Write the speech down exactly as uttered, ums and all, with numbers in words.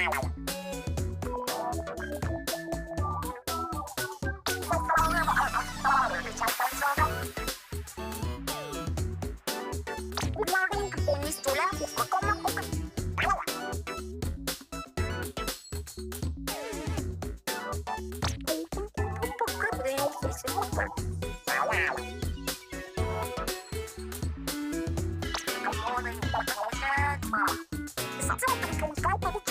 It's not so